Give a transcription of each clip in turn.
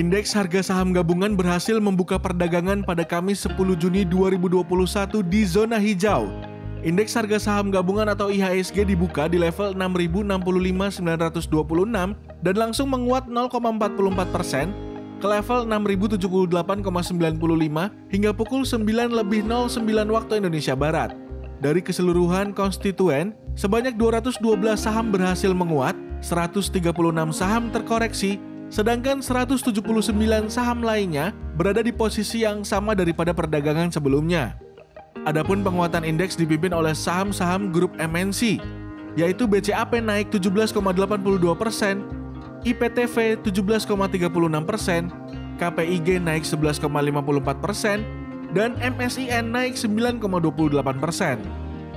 Indeks harga saham gabungan berhasil membuka perdagangan pada Kamis 10 Juni 2021 di zona hijau. Indeks harga saham gabungan atau IHSG dibuka di level 6.065.926 dan langsung menguat 0,44% ke level 6.078,95 hingga pukul 9.09 waktu Indonesia Barat. Dari keseluruhan konstituen, sebanyak 212 saham berhasil menguat, 136 saham terkoreksi, sedangkan 179 saham lainnya berada di posisi yang sama daripada perdagangan sebelumnya. Adapun penguatan indeks dipimpin oleh saham-saham grup MNC, yaitu BCAP naik 17,82%, IPTV 17,36%, KPIG naik 11,54%, dan MSIN naik 9,28%.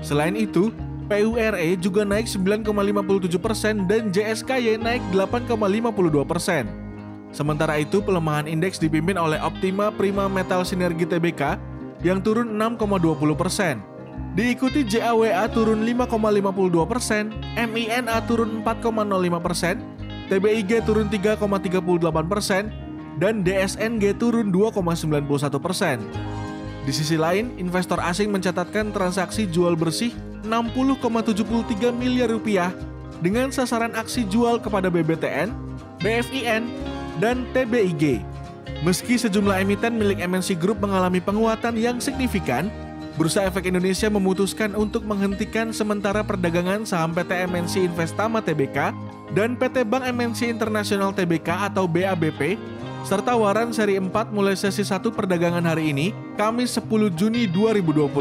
Selain itu, PURE juga naik 9,57% dan JSKY naik 8,52%. Sementara itu, pelemahan indeks dipimpin oleh Optima Prima Metal Sinergi TBK yang turun 6,20%. Diikuti JAWA turun 5,52%, MINA turun 4,05%, TBIG turun 3,38%, dan DSNG turun 2,91%. Di sisi lain, investor asing mencatatkan transaksi jual bersih Rp60,73 miliar dengan sasaran aksi jual kepada BBTN, BFIN, dan TBIG. Meski sejumlah emiten milik MNC Group mengalami penguatan yang signifikan, Bursa Efek Indonesia memutuskan untuk menghentikan sementara perdagangan saham PT MNC Investama TBK dan PT Bank MNC Internasional TBK atau BABP, serta waran seri 4 mulai sesi 1 perdagangan hari ini, Kamis 10 Juni 2021.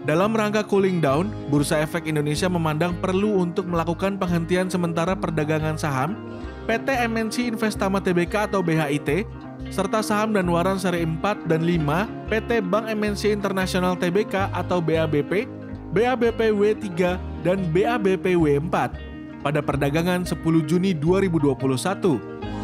Dalam rangka cooling down, Bursa Efek Indonesia memandang perlu untuk melakukan penghentian sementara perdagangan saham PT MNC Investama TBK atau BHIT, serta saham dan waran seri 4 dan 5 PT Bank MNC Internasional TBK atau BABP, BABP W3, dan BABP W4 pada perdagangan 10 Juni 2021.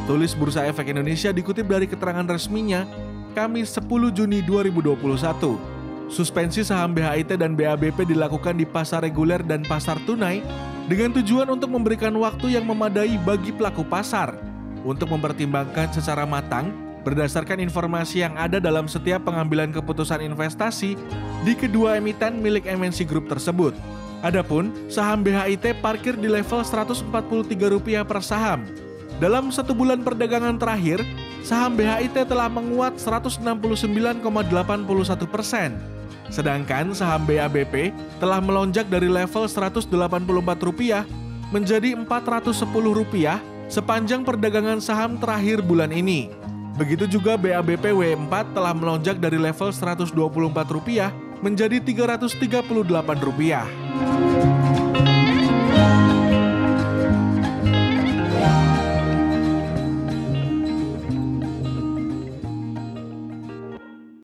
Tulis Bursa Efek Indonesia dikutip dari keterangan resminya, Kamis 10 Juni 2021. Suspensi saham BHIT dan BABP dilakukan di pasar reguler dan pasar tunai dengan tujuan untuk memberikan waktu yang memadai bagi pelaku pasar untuk mempertimbangkan secara matang berdasarkan informasi yang ada dalam setiap pengambilan keputusan investasi di kedua emiten milik MNC Group tersebut. Adapun, saham BHIT parkir di level Rp143 per saham. Dalam satu bulan perdagangan terakhir, saham BHIT telah menguat 169,81%. Sedangkan saham BABP telah melonjak dari level Rp184 menjadi Rp410 sepanjang perdagangan saham terakhir bulan ini. Begitu juga BABP W4 telah melonjak dari level Rp124 menjadi Rp338.